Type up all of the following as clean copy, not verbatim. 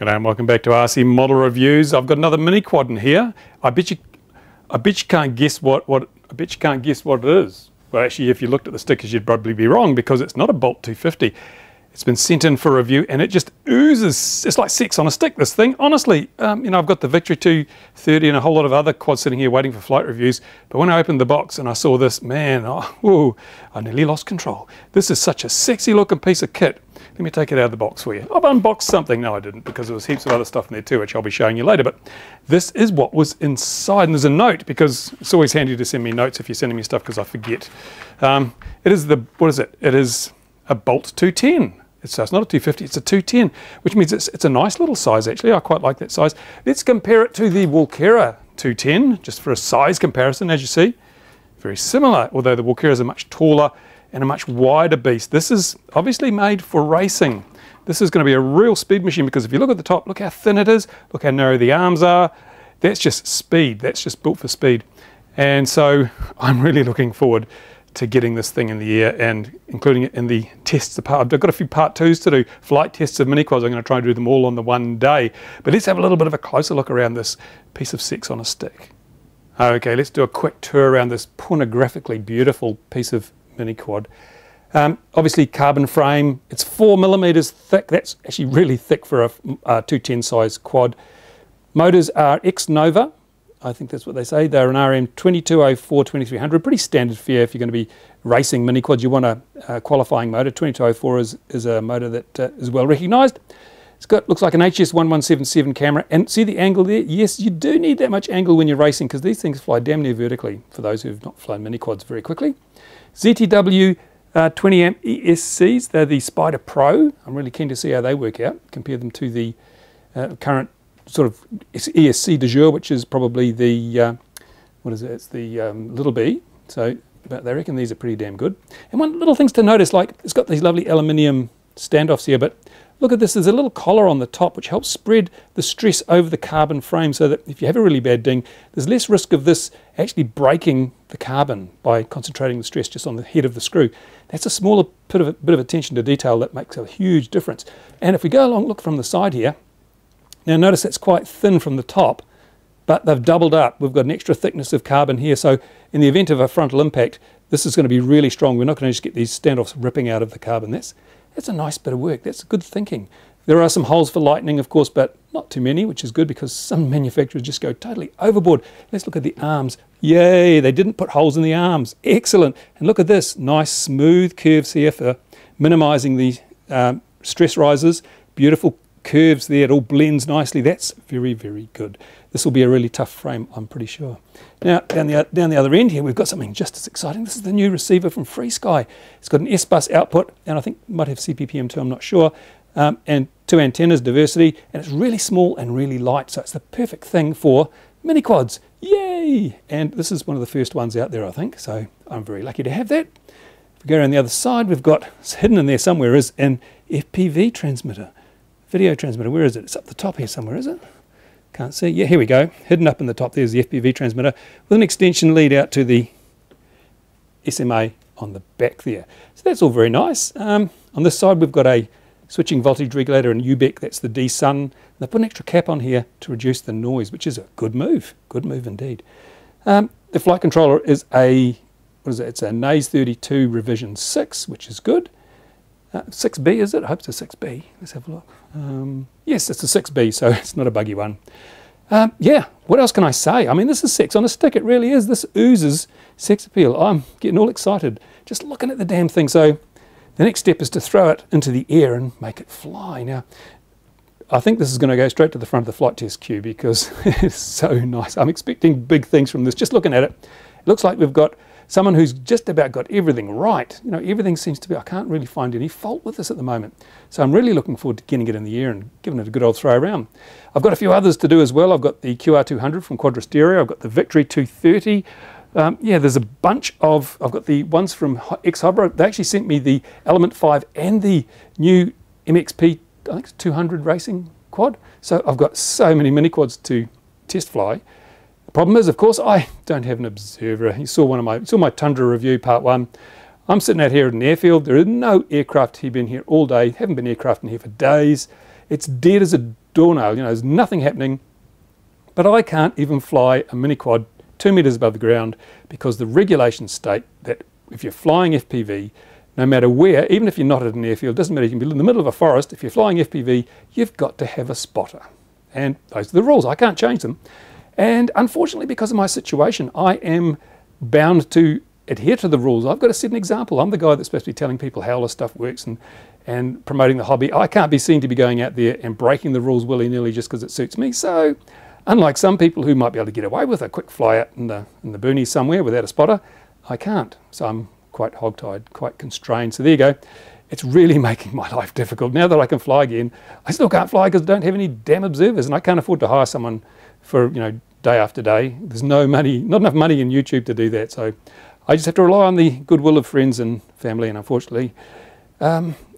G'day and welcome back to RC Model Reviews. I've got another mini quad in here. I bet you can't guess what it is. Well, actually, if you looked at the stickers, you'd probably be wrong because it's not a Bolt 250. It's been sent in for review, and it just oozes. It's like sex on a stick, this thing. Honestly, you know, I've got the Victory 230 and a whole lot of other quads sitting here waiting for flight reviews. But when I opened the box and I saw this, man, I nearly lost control. This is such a sexy looking piece of kit. Let me take it out of the box for you. I've unboxed something. No, I didn't, because there was heaps of other stuff in there too, which I'll be showing you later. But this is what was inside. And there's a note, because it's always handy to send me notes if you're sending me stuff, because I forget. It is the, what is it? It is a Bolt 210. It's not a 250, it's a 210, which means it's a nice little size, actually. I quite like that size. Let's compare it to the Walkera 210, just for a size comparison, as you see. Very similar, although the Walkeras are much taller and a much wider beast. This is obviously made for racing. This is going to be a real speed machine, because if you look at the top, look how thin it is, look how narrow the arms are. That's just speed. That's just built for speed. And so I'm really looking forward to getting this thing in the air and including it in the tests. I've got a few part twos to do, flight tests of mini quads. I'm going to try and do them all on the one day. But let's have a little bit of a closer look around this piece of sex on a stick. Okay, let's do a quick tour around this pornographically beautiful piece of mini quad. Obviously carbon frame. It's 4 millimeters thick. That's actually really thick for a 210 size quad. Motors are X Nova. I think that's what they say. They're an RM 2204 2300, pretty standard fare if you're going to be racing mini quads. You want a qualifying motor. 2204 is a motor that is well recognized. It's got, looks like an HS1177 camera, and see the angle there? Yes, you do need that much angle when you're racing, because these things fly damn near vertically, for those who have not flown mini quads very quickly. ZTW 20 amp ESCs, they're the Spider Pro. I'm really keen to see how they work out, compare them to the current sort of ESC du jour, which is probably the, what is it, it's the little B. So, but they reckon these are pretty damn good. And one little things to notice, like it's got these lovely aluminium standoffs here, but look at this, there's a little collar on the top which helps spread the stress over the carbon frame, so that if you have a really bad ding, there's less risk of this actually breaking the carbon by concentrating the stress just on the head of the screw. That's a smaller bit of attention to detail that makes a huge difference. And if we go along, look from the side here, now notice it's quite thin from the top, but they've doubled up. We've got an extra thickness of carbon here, so in the event of a frontal impact, this is going to be really strong. We're not going to just get these standoffs ripping out of the carbon. That's a nice bit of work. That's good thinking. There are some holes for lightning, of course, but not too many, which is good, because some manufacturers just go totally overboard. Let's look at the arms. Yay, they didn't put holes in the arms. Excellent. And look at this, nice smooth curves here for minimizing the stress rises. Beautiful curves there, it all blends nicely. That's very, very good. This will be a really tough frame, I'm pretty sure. Now, down the other end here, we've got something just as exciting. This is the new receiver from FreeSky. It's got an S-Bus output, and I think it might have CPPM too, I'm not sure, and 2 antennas, diversity, and it's really small and really light, so it's the perfect thing for mini quads. Yay! And this is one of the first ones out there, I think, so I'm very lucky to have that. If we go around the other side, we've got, hidden in there somewhere, is an FPV transmitter. Video transmitter, where is it? It's up the top here somewhere, is it? Can't see. Yeah, here we go. Hidden up in the top, there's the FPV transmitter with an extension lead out to the SMA on the back there. So that's all very nice. On this side, we've got a switching voltage regulator and UBEC, that's the D-Sun. They put an extra cap on here to reduce the noise, which is a good move. Good move indeed. The flight controller is a, what is it? It's a NAZE32 revision 6, which is good. 6B is it? I hope it's a 6B. Let's have a look. Yes, it's a 6B, so it's not a buggy one. Yeah, what else can I say? I mean, this is sex on a stick. It really is. This oozes sex appeal. I'm getting all excited just looking at the damn thing. So the next step is to throw it into the air and make it fly. Now, I think this is going to go straight to the front of the flight test queue, because it's so nice. I'm expecting big things from this. Just looking at it, it looks like we've got someone who's just about got everything right. You know, everything seems to be, I can't really find any fault with this at the moment. So I'm really looking forward to getting it in the air and giving it a good old throw around. I've got a few others to do as well. I've got the QR 200 from Quadra Stereo. I've got the Victory 230. Yeah, there's a bunch of, I've got the ones from X Hobro. They actually sent me the Element 5 and the new MXP, I think it's 200 racing quad. So I've got so many mini quads to test fly. Problem is, of course, I don't have an observer. You saw my Tundra review part 1. I'm sitting out here at an airfield. There are no aircraft here, been here all day. Haven't been aircraft in here for days. It's dead as a doornail, you know, there's nothing happening. But I can't even fly a mini quad 2 meters above the ground because the regulations state that if you're flying FPV, no matter where, even if you're not at an airfield, doesn't matter, you can be in the middle of a forest, if you're flying FPV, you've got to have a spotter. And those are the rules, I can't change them. And unfortunately, because of my situation, I am bound to adhere to the rules. I've got to set an example. I'm the guy that's supposed to be telling people how all this stuff works and promoting the hobby. I can't be seen to be going out there and breaking the rules willy-nilly just because it suits me. So, unlike some people who might be able to get away with a quick fly out in the boonies somewhere without a spotter, I can't. So I'm quite hogtied, quite constrained. So there you go. It's really making my life difficult. Now that I can fly again, I still can't fly because I don't have any damn observers, and I can't afford to hire someone for, you know, day after day. There's no money, not enough money in YouTube to do that. So I just have to rely on the goodwill of friends and family, and unfortunately,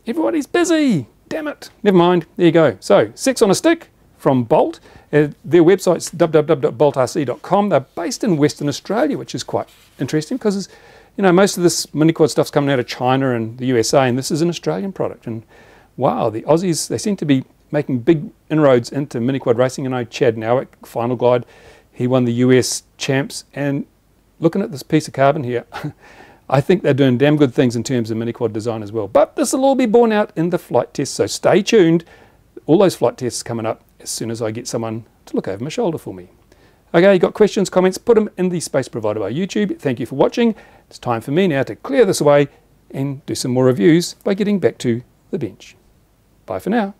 everybody's busy. Damn it. Never mind. There you go. So, Sex on a Stick from Bolt. Their website's www.boltrc.com. They're based in Western Australia, which is quite interesting because, you know, most of this mini-quad stuff's coming out of China and the USA, and this is an Australian product. And wow, the Aussies, they seem to be making big inroads into mini-quad racing. And I know Chad Nowick, Final Glide, he won the US champs, and looking at this piece of carbon here, I think they're doing damn good things in terms of mini-quad design as well. But this will all be borne out in the flight tests, so stay tuned. All those flight tests coming up as soon as I get someone to look over my shoulder for me. Okay, you got questions, comments, put them in the space provided by YouTube. Thank you for watching. It's time for me now to clear this away and do some more reviews by getting back to the bench. Bye for now.